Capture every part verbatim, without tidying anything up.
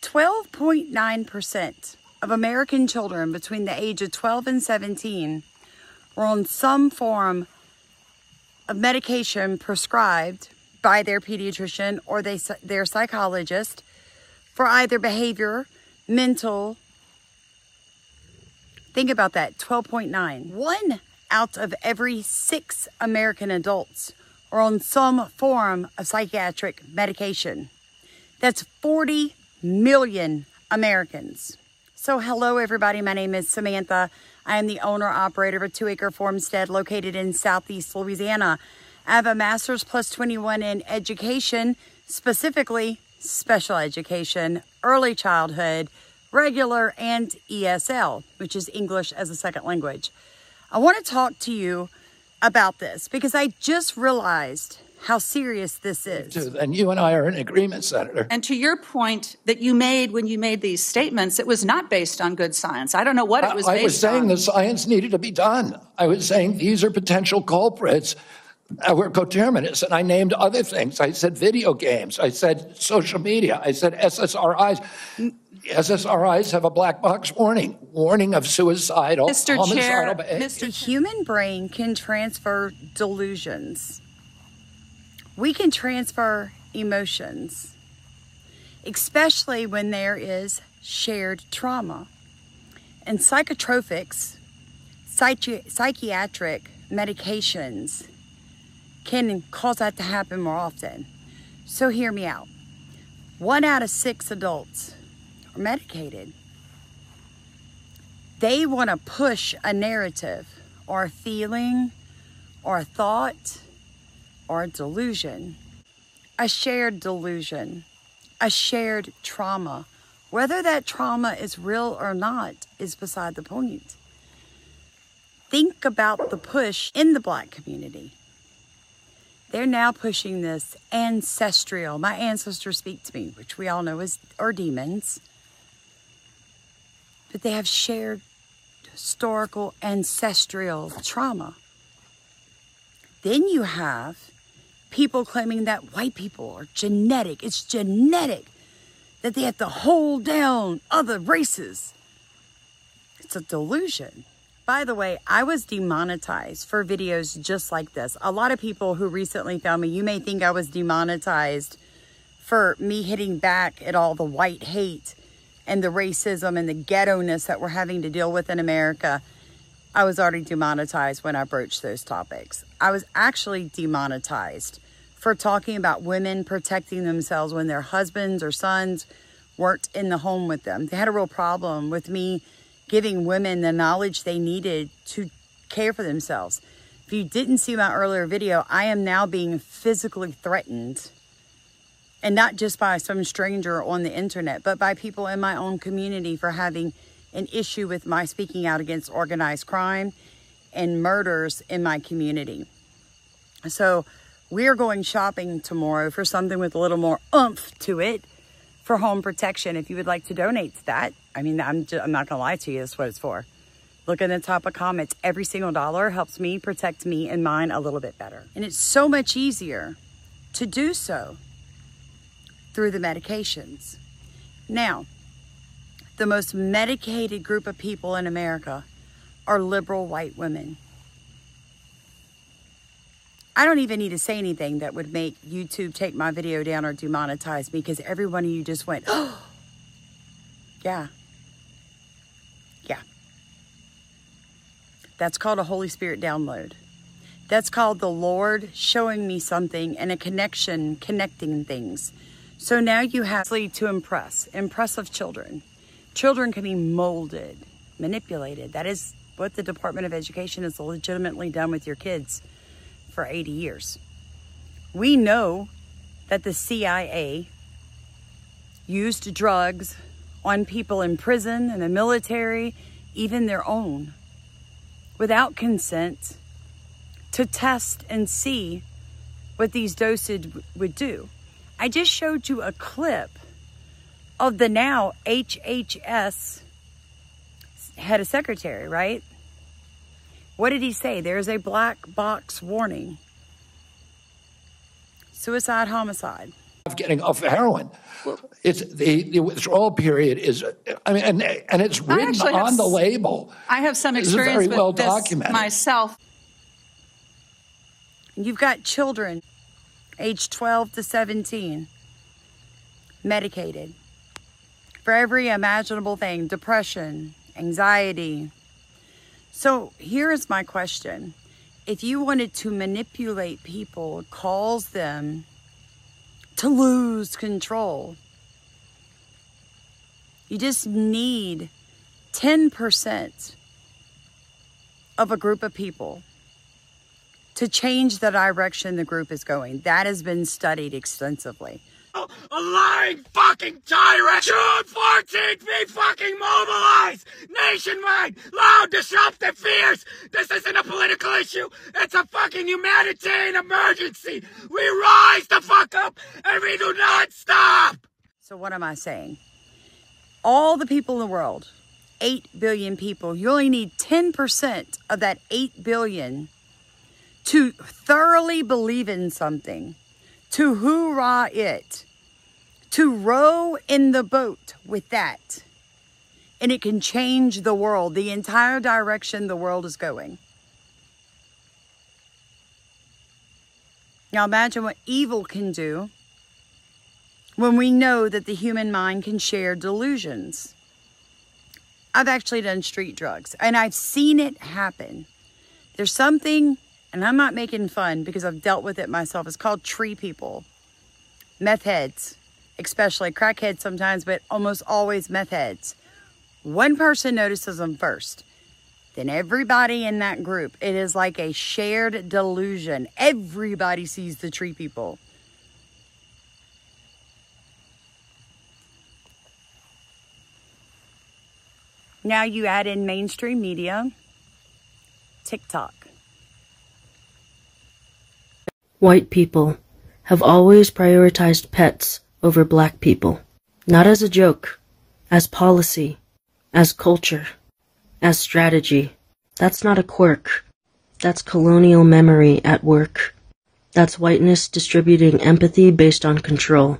twelve point nine percent of American children between the age of twelve and seventeen were on some form of medication prescribed by their pediatrician or they, their psychologist for either behavior, mental. Think about that, twelve point nine. One out of every six American adults are on some form of psychiatric medication. That's forty million Americans. So hello, everybody. My name is Samantha. I am the owner-operator of a two-acre farmstead located in southeast Louisiana. I have a master's plus twenty-one in education, specifically special education, early childhood, regular, and E S L, which is English as a second language. I want to talk to you about this because I just realized how serious this is. And you and I are in agreement, Senator. And to your point that you made when you made these statements, it was not based on good science. I don't know what it was based on. I was saying the science needed to be done. I was saying these are potential culprits that were coterminous, and I named other things. I said video games. I said social media. I said S S R Is. S S R Is have a black box warning, warning of suicidal, homicidal behavior. Mister Chair, the human brain can transfer delusions. We can transfer emotions, especially when there is shared trauma. And psychotropics, psychi psychiatric medications can cause that to happen more often. So hear me out. One out of six adults are medicated. They want to push a narrative or a feeling or a thought or a delusion, a shared delusion, a shared trauma. Whether that trauma is real or not is beside the point. Think about the push in the Black community. They're now pushing this ancestral, my ancestors speak to me, which we all know is, are demons, but they have shared historical ancestral trauma. Then you have people claiming that white people are genetic. It's genetic that they have to hold down other races. It's a delusion. By the way, I was demonetized for videos just like this. A lot of people who recently found me, you may think I was demonetized for me hitting back at all the white hate and the racism and the ghetto-ness that we're having to deal with in America. I was already demonetized when I broached those topics. I was actually demonetized for talking about women protecting themselves when their husbands or sons weren't in the home with them. They had a real problem with me giving women the knowledge they needed to care for themselves. If you didn't see my earlier video, I am now being physically threatened, and not just by some stranger on the internet, but by people in my own community for having an issue with my speaking out against organized crime and murders in my community. So we're going shopping tomorrow for something with a little more oomph to it for home protection. If you would like to donate to that, I mean, I'm, just, I'm not gonna lie to you, that's what it's for. Look in the top of comments, every single dollar helps me protect me and mine a little bit better. And it's so much easier to do so through the medications. Now, the most medicated group of people in America are liberal white women. I don't even need to say anything that would make YouTube take my video down or demonetize me because every one of you just went, oh, yeah, yeah. That's called a Holy Spirit download. That's called the Lord showing me something and a connection, connecting things. So now you have to impress, impressive children. Children can be molded, manipulated. That is what the Department of Education has legitimately done with your kids for eighty years. We know that the C I A used drugs on people in prison, in the military, even their own, without consent, to test and see what these dosage would do. I just showed you a clip of the now H H S head of secretary, right? What did he say? There's a black box warning. Suicide, homicide. of getting off heroin. Well, it's the, the withdrawal period is, I mean, and, and it's written on the label. I have some experience with well this myself. You've got children age twelve to seventeen medicated for every imaginable thing, depression, anxiety. So here's my question. If you wanted to manipulate people, cause them to lose control, you just need ten percent of a group of people to change the direction the group is going. That has been studied extensively. Oh, a lying fucking tyrant! June fourteenth, be fucking mobilized! Nationwide, loud, disruptive fears! This isn't a political issue, it's a fucking humanitarian emergency! We rise the fuck up and we do not stop! So what am I saying? All the people in the world, eight billion people, you only need ten percent of that eight billion to thoroughly believe in something, to hoorah it, to row in the boat with that. And it can change the world, the entire direction the world is going. Now imagine what evil can do when we know that the human mind can share delusions. I've actually done street drugs and I've seen it happen. There's something... and I'm not making fun because I've dealt with it myself. It's called tree people, meth heads, especially crack heads sometimes, but almost always meth heads. One person notices them first, then everybody in that group. It is like a shared delusion. Everybody sees the tree people. Now you add in mainstream media, TikTok. White people have always prioritized pets over black people, not as a joke, as policy, as culture, as strategy. That's not a quirk. That's colonial memory at work. That's whiteness distributing empathy based on control.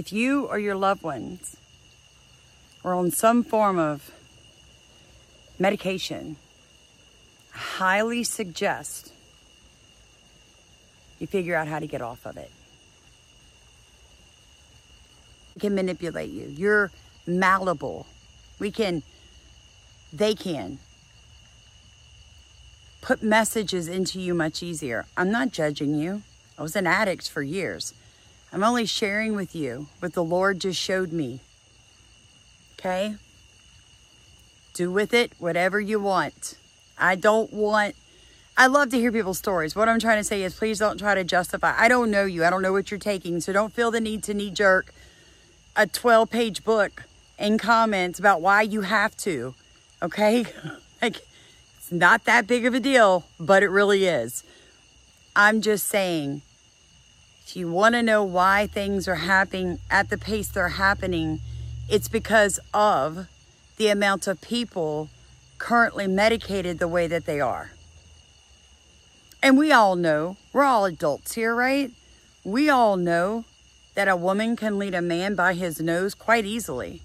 If you or your loved ones are on some form of medication, I highly suggest you figure out how to get off of it. It can manipulate you. You're malleable. We can, they can put messages into you much easier. I'm not judging you. I was an addict for years. I'm only sharing with you what the Lord just showed me. Okay? Do with it whatever you want. I don't want, I love to hear people's stories. What I'm trying to say is please don't try to justify. I don't know you. I don't know what you're taking. So don't feel the need to knee jerk a twelve page book and comments about why you have to. Okay? Like, it's not that big of a deal, but it really is. I'm just saying, if you want to know why things are happening at the pace they're happening, it's because of the amount of people currently medicated the way that they are. And we all know, we're all adults here, right? We all know that a woman can lead a man by his nose quite easily.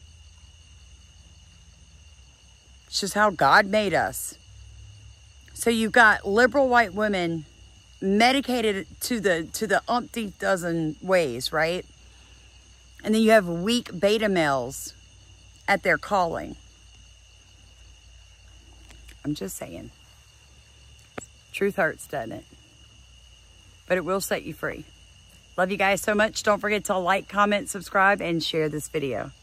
It's just how God made us. So you've got liberal white women medicated to the, to the umpty dozen ways, right? And then you have weak beta males at their calling. I'm just saying. Truth hurts, doesn't it? But it will set you free. Love you guys so much. Don't forget to like, comment, subscribe, and share this video.